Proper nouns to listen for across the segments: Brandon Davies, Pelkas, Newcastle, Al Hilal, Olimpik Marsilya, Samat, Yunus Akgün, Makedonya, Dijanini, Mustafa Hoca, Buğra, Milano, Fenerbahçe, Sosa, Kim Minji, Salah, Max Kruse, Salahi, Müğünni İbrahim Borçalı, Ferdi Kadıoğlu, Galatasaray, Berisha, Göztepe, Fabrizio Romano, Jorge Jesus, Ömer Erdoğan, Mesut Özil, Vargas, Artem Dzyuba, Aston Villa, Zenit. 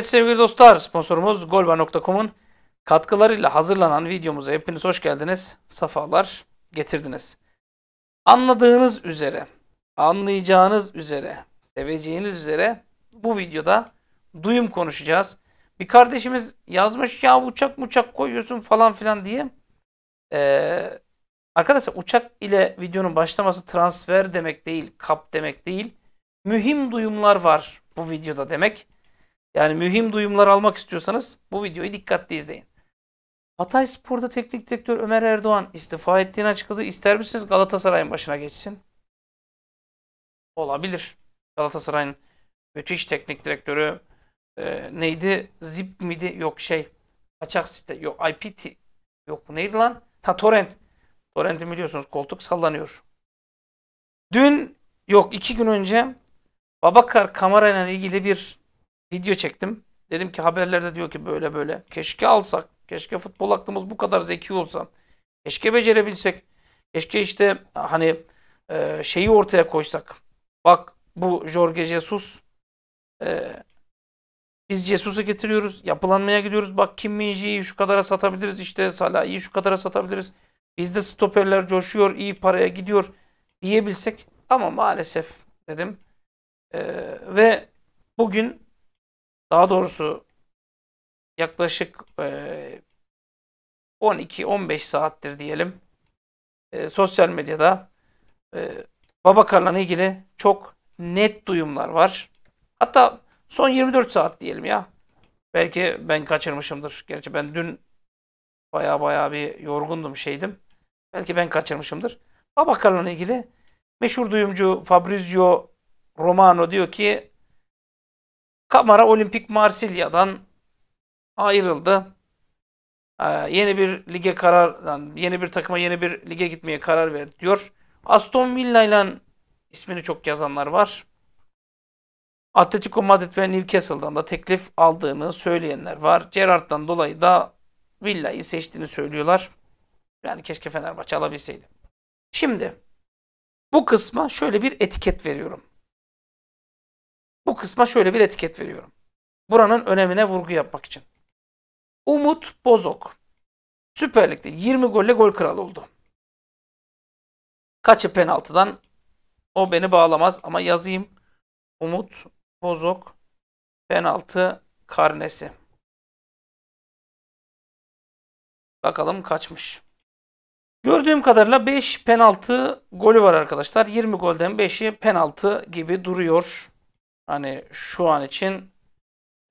Evet sevgili dostlar, sponsorumuz golba.com'un katkılarıyla hazırlanan videomuza hepiniz hoş geldiniz. Safalar getirdiniz. Anladığınız üzere, anlayacağınız üzere, seveceğiniz üzere bu videoda duyum konuşacağız. Bir kardeşimiz yazmış ya uçak muçak koyuyorsun falan filan diye. Arkadaşlar uçak ile videonun başlaması transfer demek değil, kap demek değil. Mühim duyumlar var bu videoda demek. Yani mühim duyumlar almak istiyorsanız bu videoyu dikkatli izleyin. Hatayspor'da teknik direktör Ömer Erdoğan istifa ettiğini açıkladı. İster misiniz Galatasaray'ın başına geçsin? Olabilir. Galatasaray'ın müthiş teknik direktörü neydi? Zip miydi? Yok şey. Açak site. Yok IPT. Yok neydi lan? Ha Torrent. Torrent'i biliyorsunuz koltuk sallanıyor. Dün yok 2 gün önce Boubacar Kamara ile ilgili bir video çektim. Dedim ki haberlerde diyor ki böyle böyle. Keşke alsak. Keşke futbol aklımız bu kadar zeki olsa. Keşke becerebilsek. Keşke işte hani şeyi ortaya koysak. Bak bu Jorge Jesus. Biz Jesus'u getiriyoruz. Yapılanmaya gidiyoruz. Bak Kim Minji'yi şu kadara satabiliriz. İşte Salah'ı şu kadara satabiliriz. Bizde stoperler coşuyor. İyi paraya gidiyor. Diyebilsek. Ama maalesef dedim. Ve bugün daha doğrusu yaklaşık 12-15 saattir diyelim sosyal medyada Boubacar'la ilgili çok net duyumlar var. Hatta son 24 saat diyelim ya. Belki ben kaçırmışımdır. Gerçi ben dün baya bir yorgundum şeydim. Belki ben kaçırmışımdır. Boubacar'la ilgili meşhur duyumcu Fabrizio Romano diyor ki Kamara Olimpik Marsilya'dan ayrıldı. Yeni bir lige yeni bir takıma gitmeye karar verdi diyor. Aston Villa ile ismini çok yazanlar var. Atletico Madrid ve Newcastle'dan da teklif aldığını söyleyenler var. Gerrard'dan dolayı da Villa'yı seçtiğini söylüyorlar. Yani keşke Fenerbahçe alabilseydi. Şimdi bu kısma şöyle bir etiket veriyorum. Buranın önemine vurgu yapmak için. Umut Bozok. Süper Lig'de 20 golle gol kralı oldu. Kaçı penaltıdan? O beni bağlamaz ama yazayım. Umut Bozok penaltı karnesi. Bakalım kaçmış. Gördüğüm kadarıyla 5 penaltı golü var arkadaşlar. 20 golden 5'i penaltı gibi duruyor. Hani şu an için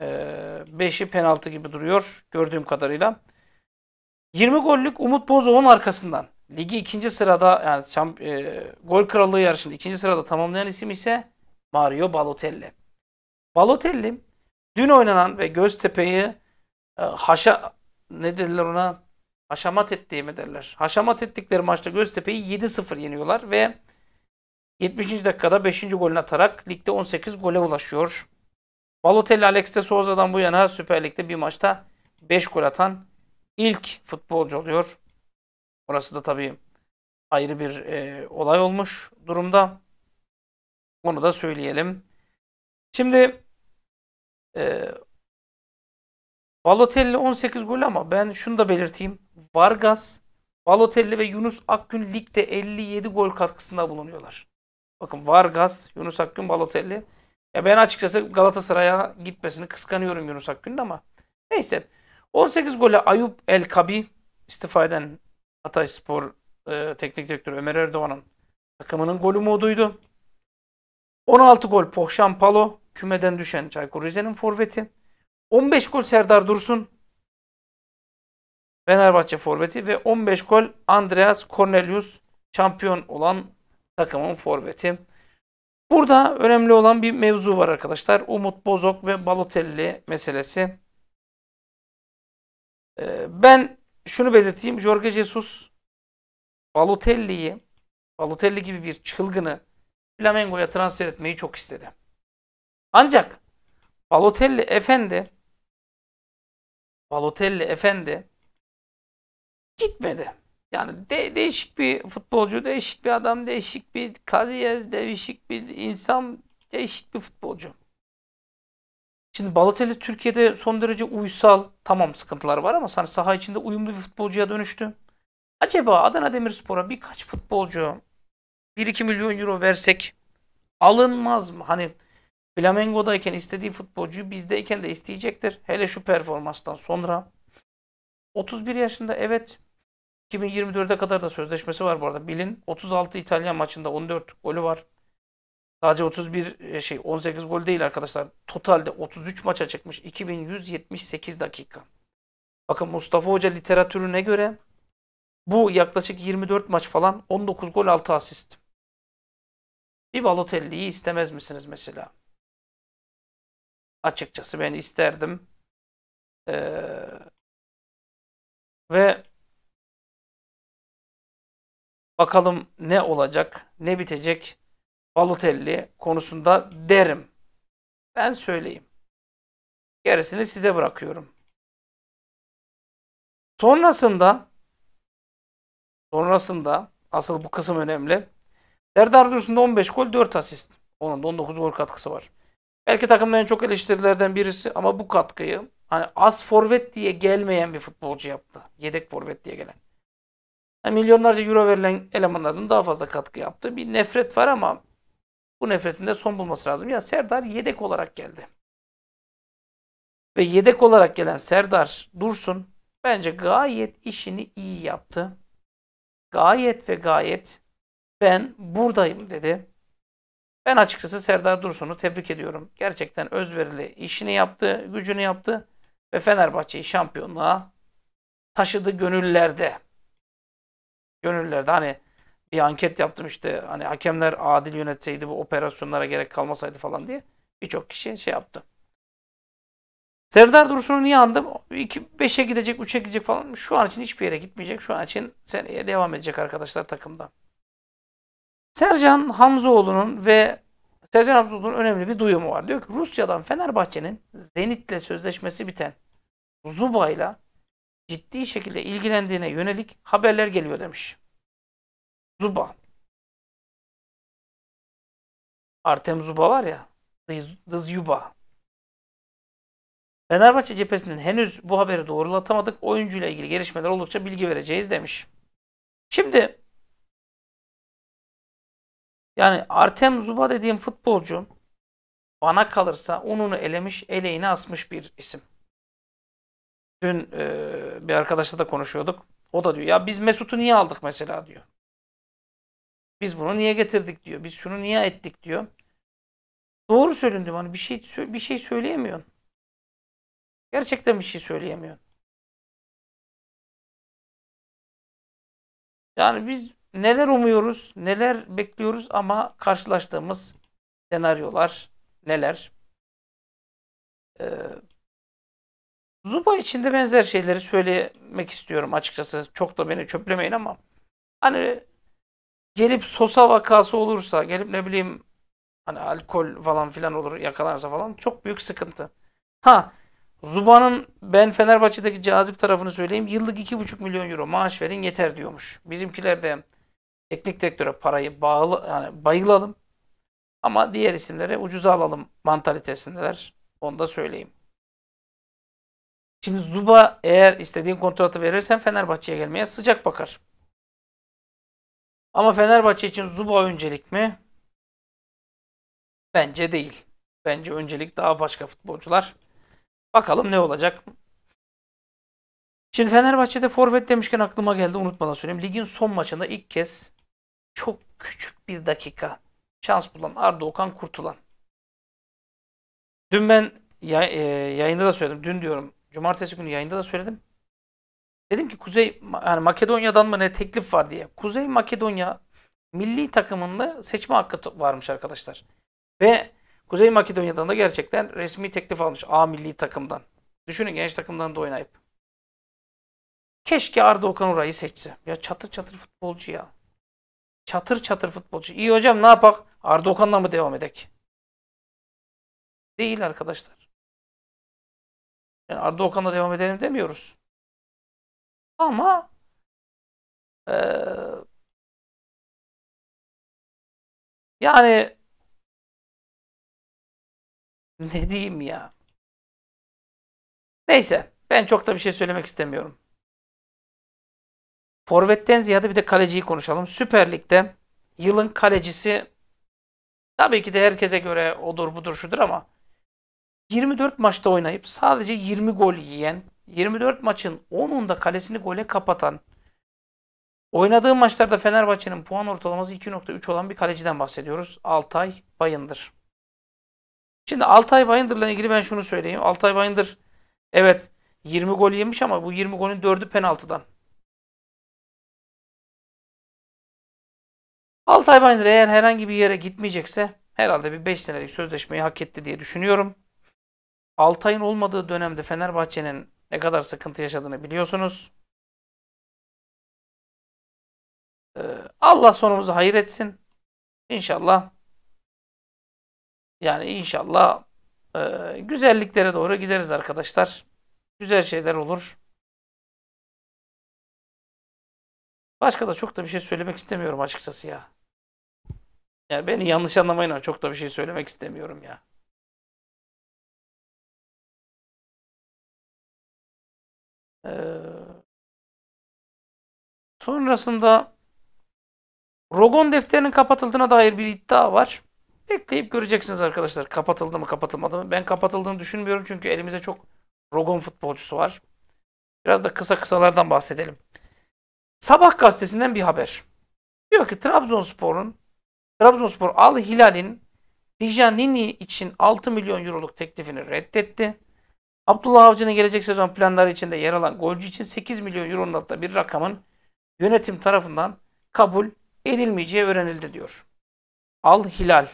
5'i penaltı gibi duruyor gördüğüm kadarıyla. 20 gollük Umut Bozok'un arkasından ligi 2. sırada yani gol krallığı yarışında 2. sırada tamamlayan isim ise Mario Balotelli. Balotelli dün oynanan ve Göztepe'yi haşamat ettikleri maçta Göztepe'yi 7-0 yeniyorlar ve 70. dakikada 5. golünü atarak ligde 18 gole ulaşıyor. Balotelli Alex de Sosa'dan bu yana Süper Lig'de bir maçta 5 gol atan ilk futbolcu oluyor. Orası da tabii ayrı bir olay olmuş durumda. Onu da söyleyelim. Şimdi Balotelli 18 gol ama ben şunu da belirteyim. Vargas, Balotelli ve Yunus Akgün ligde 57 gol katkısında bulunuyorlar. Bakın Vargas, Yunus Akgün, Balotelli. Ya ben açıkçası Galatasaray'a gitmesini kıskanıyorum Yunus Akgün'ün ama. Neyse. 18 golle Ayup El Kabi istifa eden Hatayspor teknik direktörü Ömer Erdoğan'ın takımının golü moduydu. 16 gol Pohşampalo, kümeden düşen Çaykur Rize'nin forveti. 15 gol Serdar Dursun, Fenerbahçe forveti ve 15 gol Andreas Cornelius, şampiyon olan takımın forveti. Burada önemli olan bir mevzu var arkadaşlar. Umut Bozok ve Balotelli meselesi. Ben şunu belirteyim. Jorge Jesus Balotelli gibi bir çılgını Flamengo'ya transfer etmeyi çok istedi. Ancak Balotelli efendi gitmedi. Yani değişik bir futbolcu, değişik bir adam, değişik bir kariyer, değişik bir insan, değişik bir futbolcu. Şimdi Balotelli Türkiye'de son derece uysal, tamam sıkıntılar var ama hani saha içinde uyumlu bir futbolcuya dönüştü. Acaba Adana Demirspor'a birkaç futbolcu 1-2 milyon euro versek alınmaz mı? Hani Flamengo'dayken istediği futbolcuyu bizdeyken de isteyecektir. Hele şu performanstan sonra. 31 yaşında, evet. 2024'e kadar da sözleşmesi var bu arada. Bilin 36 İtalyan maçında 14 golü var. Sadece 18 gol değil arkadaşlar. Totalde 33 maça çıkmış. 2178 dakika. Bakın Mustafa Hoca literatürüne göre bu yaklaşık 24 maç falan, 19 gol 6 asist. Bir Balotelli'yi istemez misiniz mesela? Açıkçası ben isterdim. Ve bakalım ne olacak, ne bitecek Balotelli konusunda derim. Ben söyleyeyim. Gerisini size bırakıyorum. Sonrasında asıl bu kısım önemli. Serdar Dursun'da 15 gol 4 asist. Onun da 19 gol katkısı var. Belki takımın en çok eleştirilerden birisi ama bu katkıyı hani az forvet diye gelmeyen bir futbolcu yaptı. Yedek forvet diye gelen. Yani milyonlarca euro verilen elemanlardan daha fazla katkı yaptı. Bir nefret var ama bu nefretin de son bulması lazım. Ya Serdar yedek olarak geldi. Ve yedek olarak gelen Serdar Dursun bence gayet işini iyi yaptı. Gayet ve gayet ben buradayım dedi. Ben açıkçası Serdar Dursun'u tebrik ediyorum. Gerçekten özverili işini yaptı, gücünü yaptı ve Fenerbahçe'yi şampiyonluğa taşıdı gönüllerde. Gönüllerde hani bir anket yaptım işte hani hakemler adil yönetseydi bu operasyonlara gerek kalmasaydı falan diye birçok kişi şey yaptı. Serdar Dursun'u niye andım? 5'e gidecek, 3'e gidecek falan. Şu an için hiçbir yere gitmeyecek. Şu an için seneye devam edecek arkadaşlar takımda. Sercan Hamzoğlu'nun önemli bir duyumu var. Diyor ki Rusya'dan Fenerbahçe'nin Zenit'le sözleşmesi biten Zuba'yla ciddi şekilde ilgilendiğine yönelik haberler geliyor demiş. Dzyuba. Artem Dzyuba var ya. Dzyuba. Fenerbahçe cephesinden henüz bu haberi doğrulatamadık. Oyuncuyla ilgili gelişmeler oldukça bilgi vereceğiz demiş. Şimdi yani Artem Dzyuba dediğim futbolcu bana kalırsa ununu elemiş, eleğini asmış bir isim. Dün bir arkadaşla da konuşuyorduk. O da diyor ya biz Mesut'u niye aldık mesela diyor. Biz bunu niye getirdik diyor. Biz şunu niye ettik diyor. Doğru söylendim hani bir şey söyleyemiyorsun. Gerçekten bir şey söyleyemiyorsun. Yani biz neler umuyoruz, neler bekliyoruz ama karşılaştığımız senaryolar neler? Dzyuba için de benzer şeyleri söylemek istiyorum açıkçası. Çok da beni çöplemeyin ama hani gelip Sosa vakası olursa, gelip ne bileyim hani alkol falan filan olur, yakalanırsa falan çok büyük sıkıntı. Zuba'nın ben Fenerbahçe'deki cazip tarafını söyleyeyim. Yıllık 2,5 milyon euro maaş verin yeter diyormuş. Bizimkiler de teknik direktöre parayı bayılalım ama diğer isimlere ucuza alalım mantalitesindeler. Onu da söyleyeyim. Şimdi Dzyuba eğer istediğin kontratı verirsen Fenerbahçe'ye gelmeye sıcak bakar. Ama Fenerbahçe için Dzyuba öncelik mi? Bence değil. Bence öncelik daha başka futbolcular. Bakalım ne olacak. Şimdi Fenerbahçe'de forvet demişken aklıma geldi, unutmadan söyleyeyim. Ligin son maçında ilk kez çok küçük bir dakika şans bulan Arda Okan kurtulan. Dün ben yayında da söyledim. Dün diyorum. Cumartesi günü yayında da söyledim. Dedim ki Makedonya'dan mı ne teklif var diye. Kuzey Makedonya milli takımında seçme hakkı varmış arkadaşlar. Ve Kuzey Makedonya'dan da gerçekten resmi teklif almış A milli takımdan. Düşünün genç takımdan da oynayıp. Keşke Arda Okan orayı seçse. Ya çatır çatır futbolcu ya. Çatır çatır futbolcu. İyi hocam ne yapak? Arda Okan'la mı devam edek? Değil arkadaşlar. Yani Arda Okan'la devam edelim demiyoruz. Ama yani ne diyeyim ya? Neyse. Ben çok da bir şey söylemek istemiyorum. Forvet'ten ziyade bir de kaleciyi konuşalım. Süper Lig'de yılın kalecisi tabii ki de herkese göre odur budur şudur ama 24 maçta oynayıp sadece 20 gol yiyen, 24 maçın 10'unda kalesini gole kapatan, oynadığı maçlarda Fenerbahçe'nin puan ortalaması 2.3 olan bir kaleciden bahsediyoruz. Altay Bayındır. Şimdi Altay Bayındır'la ilgili ben şunu söyleyeyim. Altay Bayındır evet 20 gol yemiş ama bu 20 golün 4'ü penaltıdan. Altay Bayındır eğer herhangi bir yere gitmeyecekse herhalde bir 5 senelik sözleşmeyi hak etti diye düşünüyorum. Altay'ın olmadığı dönemde Fenerbahçe'nin ne kadar sıkıntı yaşadığını biliyorsunuz. Allah sonumuzu hayır etsin. İnşallah. Yani inşallah güzelliklere doğru gideriz arkadaşlar. Güzel şeyler olur. Başka da çok da bir şey söylemek istemiyorum açıkçası ya. Yani beni yanlış anlamayın ama çok da bir şey söylemek istemiyorum ya. Sonrasında Rogon defterinin kapatıldığına dair bir iddia var. Bekleyip göreceksiniz arkadaşlar. Kapatıldı mı kapatılmadı mı? Ben kapatıldığını düşünmüyorum çünkü elimize çok Rogon futbolcusu var. Biraz da kısa kısalardan bahsedelim. Sabah gazetesinden bir haber. Diyor ki Trabzonspor Al Hilal'in Dijanini için 6 milyon euroluk teklifini reddetti. Abdullah Avcı'nın gelecek sezon planları içinde yer alan golcü için 8 milyon euronun altında bir rakamın yönetim tarafından kabul edilmeyeceği öğrenildi diyor. Al Hilal.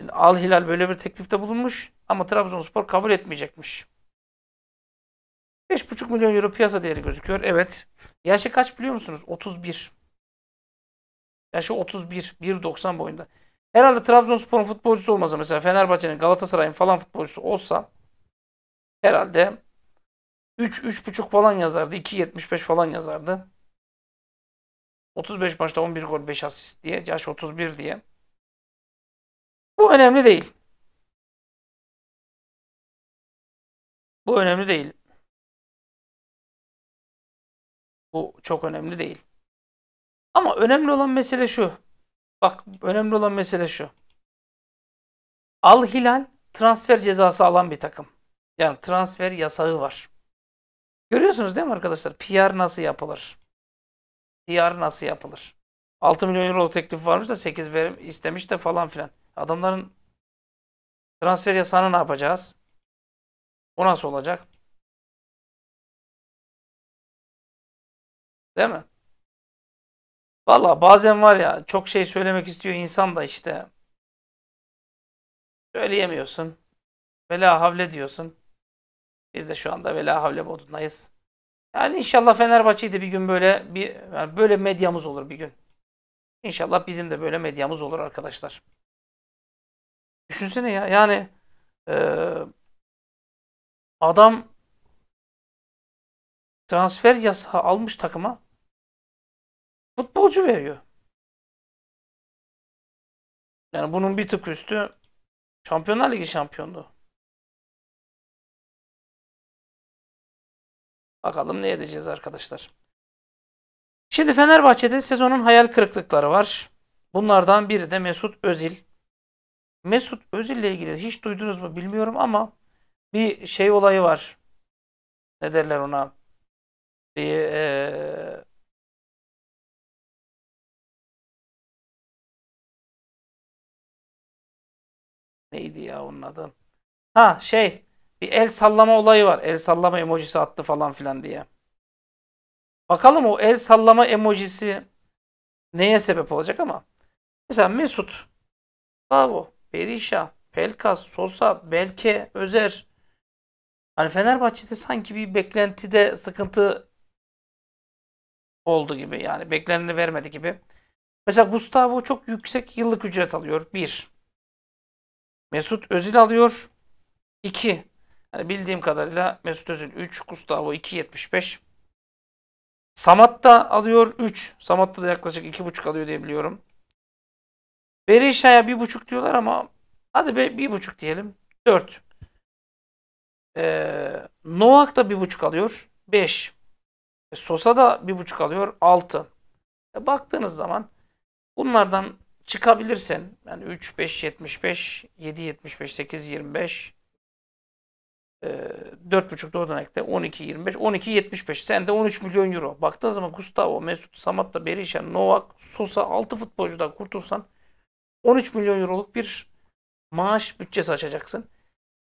Şimdi Al Hilal böyle bir teklifte bulunmuş ama Trabzonspor kabul etmeyecekmiş. 5,5 milyon euro piyasa değeri gözüküyor. Evet. Yaşı kaç biliyor musunuz? 31. Yaşı 31. 1.90 boyunda. Herhalde Trabzonspor'un futbolcusu olmasa mesela Fenerbahçe'nin, Galatasaray'ın falan futbolcusu olsa herhalde 3-3,5 falan yazardı. 2.75 falan yazardı. 35 maçta 11 gol 5 asist diye. Yaş 31 diye. Bu önemli değil. Bu önemli değil. Bu çok önemli değil. Ama önemli olan mesele şu. Bak önemli olan mesele şu. Al Hilal transfer cezası alan bir takım. Yani transfer yasağı var. Görüyorsunuz değil mi arkadaşlar? PR nasıl yapılır? PR nasıl yapılır? 6 milyon euro teklif varmış da 8 verim istemiş de falan filan. Adamların transfer yasağını ne yapacağız? O nasıl olacak? Değil mi? Valla bazen var ya çok şey söylemek istiyor insan da işte. Söyleyemiyorsun. Vela havle diyorsun. Biz de şu anda vela havle modundayız. Yani inşallah Fenerbahçe'yi de bir gün böyle yani böyle medyamız olur bir gün. İnşallah bizim de böyle medyamız olur arkadaşlar. Düşünsene ya yani adam transfer yasağı almış takıma futbolcu veriyor. Yani bunun bir tık üstü Şampiyonlar Ligi şampiyonluğu. Bakalım ne edeceğiz arkadaşlar. Şimdi Fenerbahçe'de sezonun hayal kırıklıkları var. Bunlardan biri de Mesut Özil. Mesut Özil ile ilgili hiç duydunuz mu bilmiyorum ama bir şey olayı var. Ne derler ona? Neydi ya onun adı? Ha şey bir el sallama olayı var. El sallama emojisi attı falan filan diye. Bakalım o el sallama emojisi neye sebep olacak ama. Mesela Mesut, Gustavo, Berisha, Pelkas, Sosa, Belke, Özer. Hani Fenerbahçe'de sanki bir beklentide sıkıntı oldu gibi yani bekleneni vermedi gibi. Mesela Gustavo çok yüksek yıllık ücret alıyor. 1. Mesut Özil alıyor. 2. Yani bildiğim kadarıyla Mesut Özil 3. Gustavo 2.75. Samat da alıyor 3. Samat da yaklaşık 2.5 alıyor diye biliyorum. Berisha'ya 1.5 diyorlar ama hadi be 1.5 diyelim. 4. Novak da 1.5 alıyor. 5. Sosa da 1.5 alıyor. 6. Baktığınız zaman bunlardan çıkabilirsen yani 3, 5, 75, 7, 75, 8, 25 4.5 doğrudan ekle 12, 25, 12, 75 sen de 13 milyon euro. Baktığın zaman Gustavo, Mesut, Samat'la Berisha, Novak, Sosa 6 futbolcudan kurtulsan 13 milyon euroluk bir maaş bütçesi açacaksın.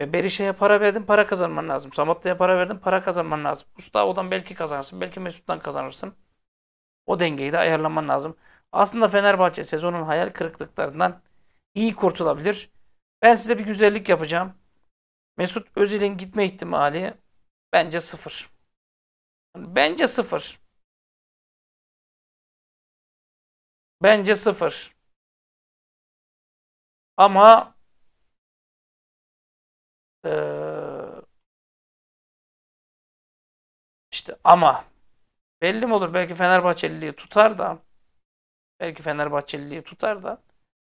Ve Berisha'ya para verdin, para kazanman lazım. Samat'la'ya para verdin, para kazanman lazım. Gustavo'dan belki kazanırsın, belki Mesut'tan kazanırsın. O dengeyi de ayarlaman lazım. Aslında Fenerbahçe sezonun hayal kırıklıklarından iyi kurtulabilir. Ben size bir güzellik yapacağım. Mesut Özil'in gitme ihtimali bence 0. Bence 0. Bence 0. Ama işte ama belli mi olur? Belki Fenerbahçeliliği tutar da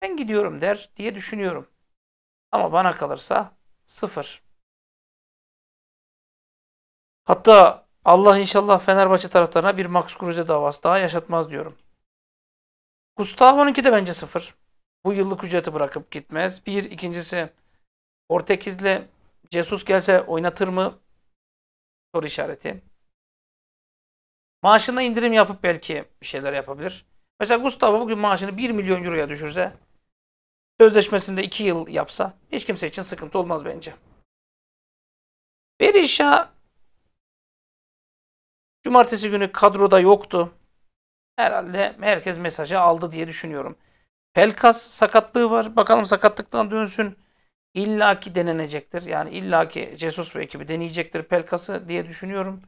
ben gidiyorum der diye düşünüyorum. Ama bana kalırsa 0. Hatta Allah inşallah Fenerbahçe taraftarına bir Max Kruse davası daha yaşatmaz diyorum. Gustavo'nunki de bence 0. Bu yıllık ücreti bırakıp gitmez. Bir, ikincisi Portekiz'le Jesus gelse oynatır mı? Soru işareti. Maaşına indirim yapıp belki bir şeyler yapabilir. Mesela Gustavo bugün maaşını 1 milyon euroya düşürse, sözleşmesinde 2 yıl yapsa hiç kimse için sıkıntı olmaz bence. Berisha cumartesi günü kadroda yoktu. Herhalde herkes mesajı aldı diye düşünüyorum. Pelkas sakatlığı var. Bakalım sakatlıktan dönsün. İllaki denenecektir. Yani illaki Jesus ve ekibi deneyecektir Pelkas'ı diye düşünüyorum.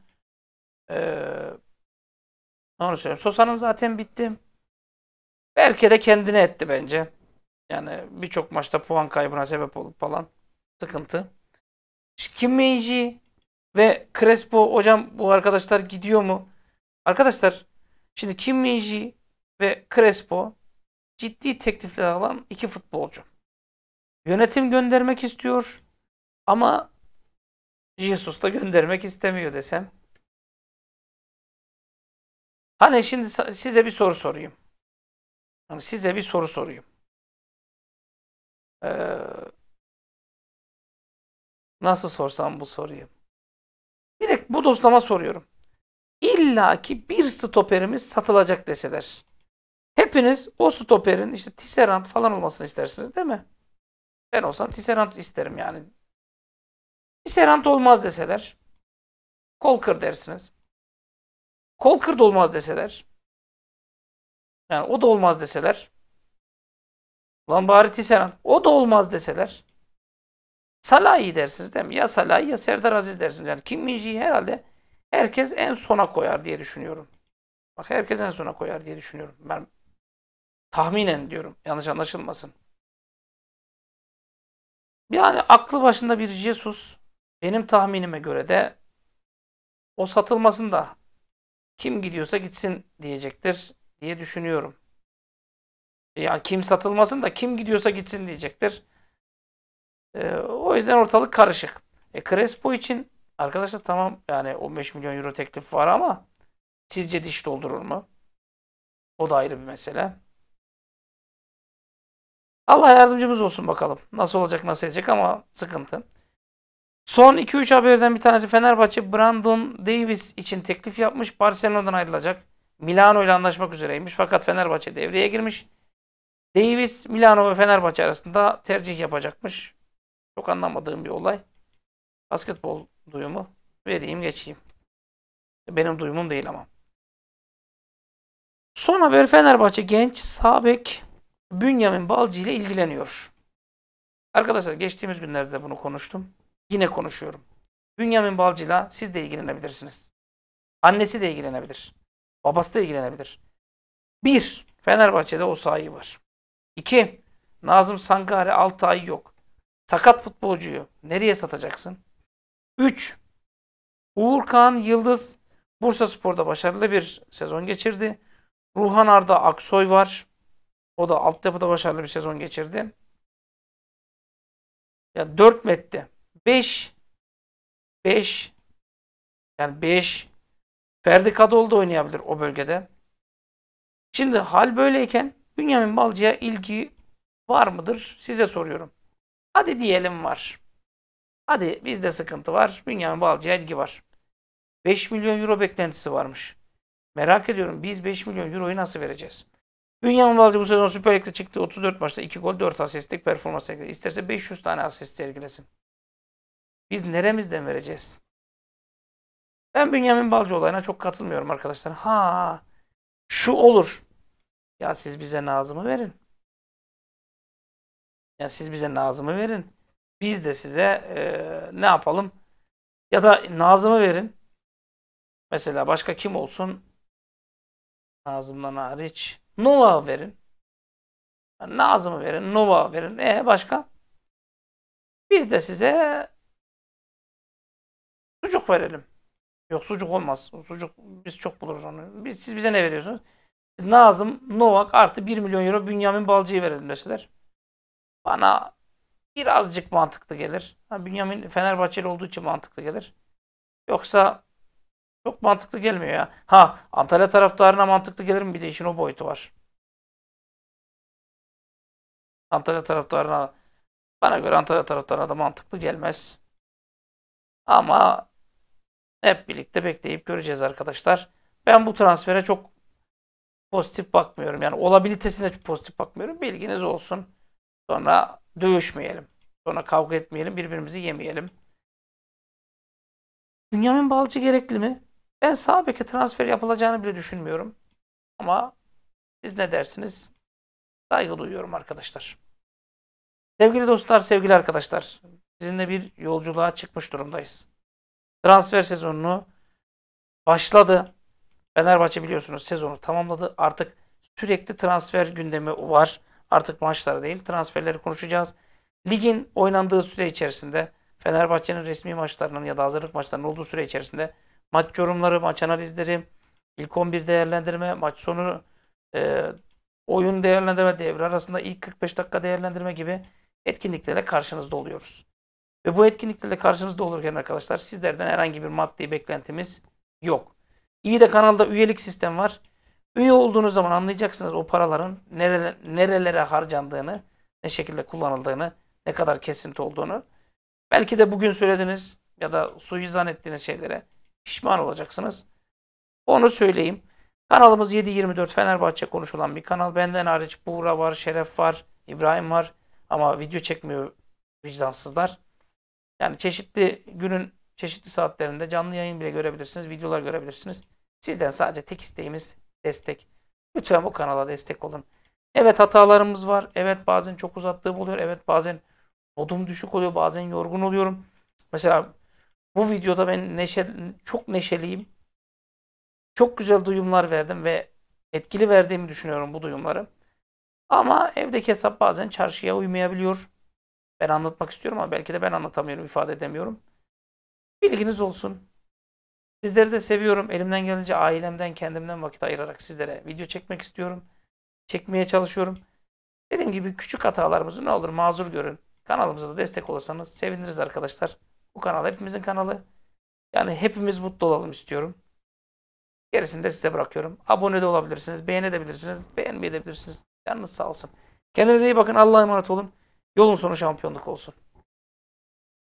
Onu söyleyeyim. Sosa'nın zaten bitti. Belki de kendine etti bence. Yani birçok maçta puan kaybına sebep olup falan sıkıntı. Kim Minji ve Crespo hocam bu arkadaşlar gidiyor mu? Arkadaşlar şimdi Kim Minji ve Crespo ciddi teklifler alan iki futbolcu. Yönetim göndermek istiyor ama Jesus da göndermek istemiyor desem. Hani şimdi size bir soru sorayım. Nasıl sorsam bu soruyu? Direkt bu dostlama soruyorum. İlla ki bir stoperimiz satılacak deseler. Hepiniz o stoperin işte Tisserand falan olmasını istersiniz değil mi? Ben olsam Tisserand isterim yani. Tisserand olmaz deseler. Kol kır dersiniz. Kol kır da olmaz deseler. Yani o da olmaz deseler. Lan bari Tisserand. O da olmaz deseler. Salahi dersiniz değil mi? Ya Salahi ya Serdar Aziz dersiniz. Yani Kim Minji'yi herhalde herkes en sona koyar diye düşünüyorum. Bak herkes en sona koyar diye düşünüyorum. Ben tahminen diyorum. Yanlış anlaşılmasın. Yani aklı başında bir Jesus benim tahminime göre de o satılmasında kim gidiyorsa gitsin diyecektir diye düşünüyorum. Ya kim satılmasın da kim gidiyorsa gitsin diyecektir. O yüzden ortalık karışık. Crespo için arkadaşlar tamam yani 15 milyon euro teklif var ama sizce diş doldurur mu? O da ayrı bir mesele. Allah yardımcımız olsun bakalım. Nasıl olacak nasıl edecek ama sıkıntı. Son 2-3 haberden bir tanesi Fenerbahçe Brandon Davies için teklif yapmış. Barcelona'dan ayrılacak. Milano ile anlaşmak üzereymiş. Fakat Fenerbahçe devreye girmiş. Davies Milano ve Fenerbahçe arasında tercih yapacakmış. Çok anlamadığım bir olay. Basketbol duyumu vereyim geçeyim. Benim duyumum değil ama. Son haber Fenerbahçe genç sağ bek Bünyamin Balcı ile ilgileniyor. Arkadaşlar geçtiğimiz günlerde de bunu konuştum. Yine konuşuyorum. Bünyamin Balcı ile siz de ilgilenebilirsiniz. Annesi de ilgilenebilir. Babası da ilgilenebilir. 1. Fenerbahçe'de o sahi var. 2. Nazım Sangare 6 ay yok. Sakat futbolcuyu nereye satacaksın? 3. Uğurkan Yıldız Bursaspor'da başarılı bir sezon geçirdi. Ruhan Arda Aksoy var. O da altyapıda başarılı bir sezon geçirdi. Ya 4 metre. 5 5 yani 5 Ferdi Kadıoğlu da oynayabilir o bölgede. Şimdi hal böyleyken Bünyamin Balcı'ya ilgi var mıdır? Size soruyorum. Hadi diyelim var. Hadi bizde sıkıntı var. Bünyamin Balcı'ya ilgi var. 5 milyon euro beklentisi varmış. Merak ediyorum biz 5 milyon euroyu nasıl vereceğiz? Bünyamin Balcı bu sezon Süper Lig'de çıktı. 34 maçta 2 gol 4 asistlik performans sergiledi. İsterse 500 tane asist sergilesin. Biz neremizden vereceğiz? Ben Bünyamin Balcı olayına çok katılmıyorum arkadaşlar. Ha şu olur. Ya siz bize Nazım'ı verin. Ya siz bize Nazım'ı verin. Biz de size ne yapalım? Ya da Nazım'ı verin. Mesela başka kim olsun? Nazım'dan hariç. Novak'ı verin. Yani Nazım'ı verin. Novak'ı verin. Başka? Biz de size sucuk verelim. Yok sucuk olmaz. Sucuk biz çok buluruz onu. Siz bize ne veriyorsunuz? Nazım, Novak artı 1 milyon euro Bünyamin Balcı'yı verelim deseler. Bana birazcık mantıklı gelir. Bünyamin Fenerbahçeli olduğu için mantıklı gelir. Yoksa çok mantıklı gelmiyor ya. Antalya taraftarına mantıklı gelir mi? Bir de işin o boyutu var. Antalya taraftarına, bana göre Antalya taraftarına da mantıklı gelmez. Ama hep birlikte bekleyip göreceğiz arkadaşlar. Ben bu transfere çok pozitif bakmıyorum. Yani olabilitesine çok pozitif bakmıyorum. Bilginiz olsun. Sonra dövüşmeyelim. Sonra kavga etmeyelim. Birbirimizi yemeyelim. Bünyamin Balcı gerekli mi? Ben sağ beke transfer yapılacağını bile düşünmüyorum. Ama siz ne dersiniz? Saygı duyuyorum arkadaşlar. Sevgili dostlar, sevgili arkadaşlar. Sizinle bir yolculuğa çıkmış durumdayız. Transfer sezonunu başladı. Fenerbahçe biliyorsunuz sezonu tamamladı. Artık sürekli transfer gündemi var. Artık maçlar değil, transferleri konuşacağız. Ligin oynandığı süre içerisinde, Fenerbahçe'nin resmi maçlarının ya da hazırlık maçlarının olduğu süre içerisinde maç yorumları, maç analizleri, ilk 11 değerlendirme, maç sonu oyun değerlendirme, devre arasında ilk 45 dakika değerlendirme gibi etkinliklerle karşınızda oluyoruz. Ve bu etkinliklerle karşınızda olurken arkadaşlar sizlerden herhangi bir maddi beklentimiz yok. İyi de kanalda üyelik sistemi var. Üye olduğunuz zaman anlayacaksınız o paraların nerelere harcandığını, ne şekilde kullanıldığını, ne kadar kesinti olduğunu. Belki de bugün söylediğiniz ya da suizan ettiğiniz şeylere pişman olacaksınız. Onu söyleyeyim. Kanalımız 7/24 Fenerbahçe konuşulan bir kanal. Benden hariç Buğra var, Şeref var, İbrahim var ama video çekmiyor vicdansızlar. Yani çeşitli günün çeşitli saatlerinde canlı yayın bile görebilirsiniz, videolar görebilirsiniz. Sizden sadece tek isteğimiz destek. Lütfen bu kanala destek olun. Evet hatalarımız var. Evet bazen çok uzattığım oluyor. Evet bazen modum düşük oluyor. Bazen yorgun oluyorum. Mesela bu videoda ben çok neşeliyim. Çok güzel duyumlar verdim ve etkili verdiğimi düşünüyorum bu duyumları. Ama evdeki hesap bazen çarşıya uymayabiliyor. Ben anlatmak istiyorum ama belki de ben anlatamıyorum, ifade edemiyorum. Bilginiz olsun. Sizleri de seviyorum. Elimden gelince ailemden, kendimden vakit ayırarak sizlere video çekmek istiyorum. Çekmeye çalışıyorum. Dediğim gibi küçük hatalarımızı ne olur mazur görün. Kanalımıza da destek olursanız seviniriz arkadaşlar. Bu kanal hepimizin kanalı. Yani hepimiz mutlu olalım istiyorum. Gerisini de size bırakıyorum. Abone de olabilirsiniz, beğenebilirsiniz, beğenmeyebilirsiniz. Yalnız sağ olsun. Kendinize iyi bakın. Allah'a emanet olun. Yolun sonu şampiyonluk olsun.